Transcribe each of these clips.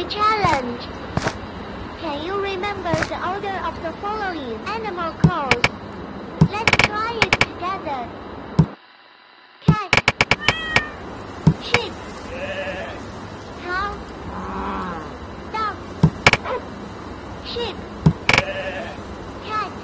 Vocabulary Challenge. Can you remember the order of the following animal calls? Let's try it together. Cat. Sheep. Cow. Dog. Sheep. Cat.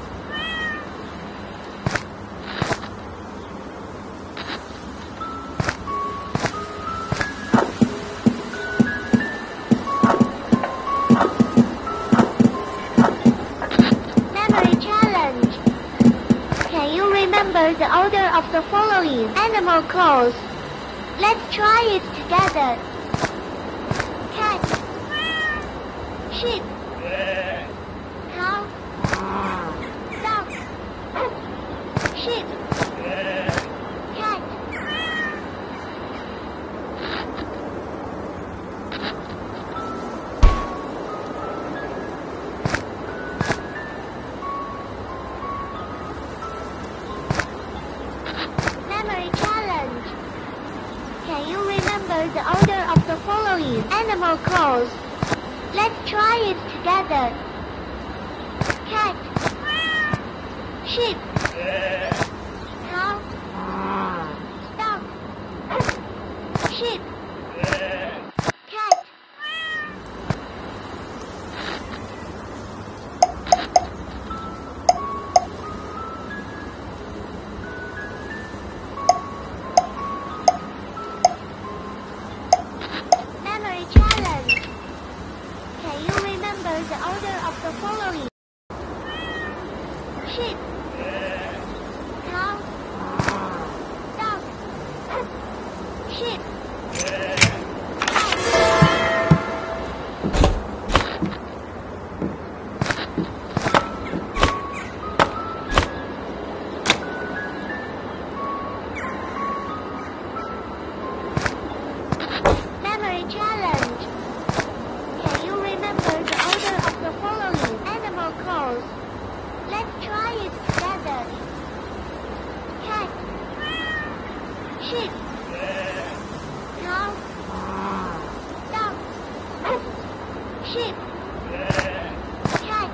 Remember the order of the following animal calls. Let's try it together. Cat. Sheep. Cow. Dog. Sheep. Cat. The order of the following animal calls. Let's try it together. Cat. Sheep. Cow. Dog. Sheep. Cat. The order of the following: sheep, cow, dog, sheep. Memory challenge. Can you remember the order of the following animal calls? Let's try it together. Cat. Sheep. Cow. Dog. Sheep. Cat.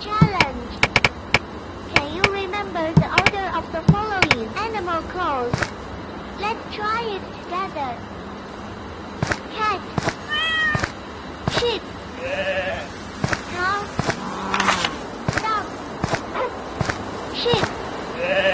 Challenge. Can you remember the order of the following animal calls? Let's try it together. Cat. Sheep. Cow. Dog. Sheep.